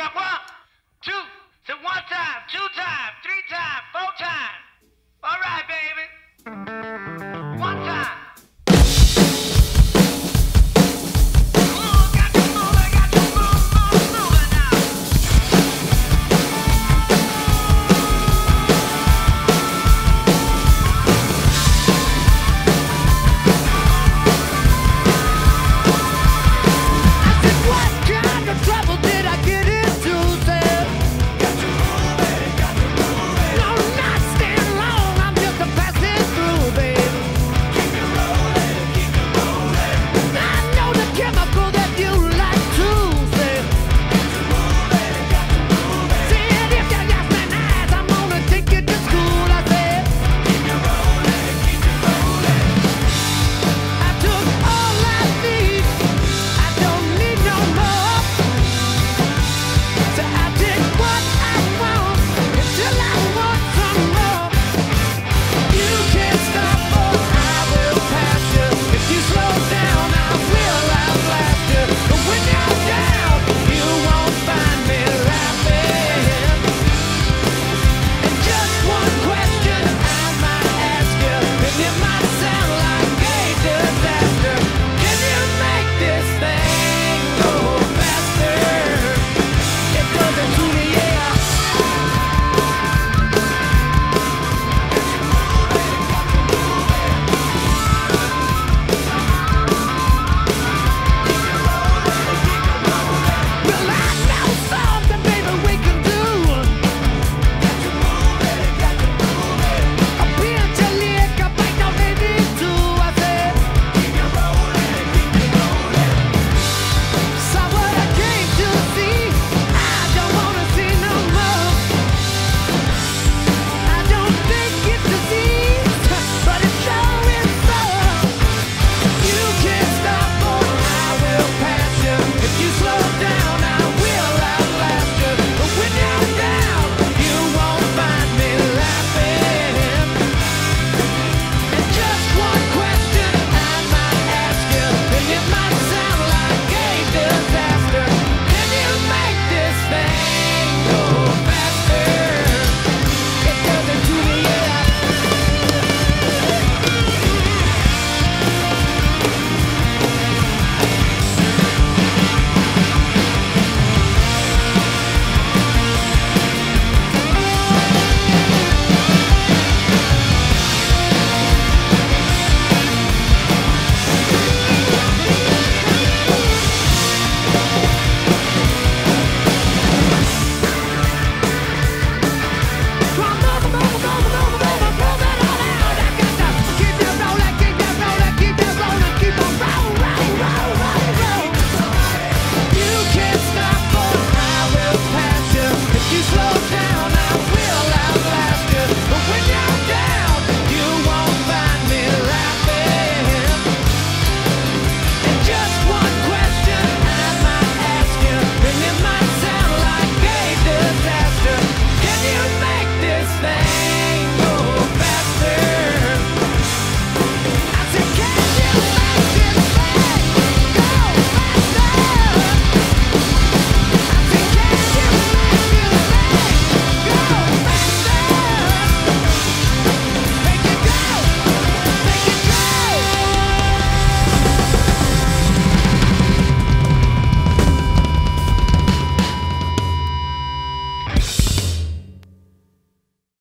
Got one.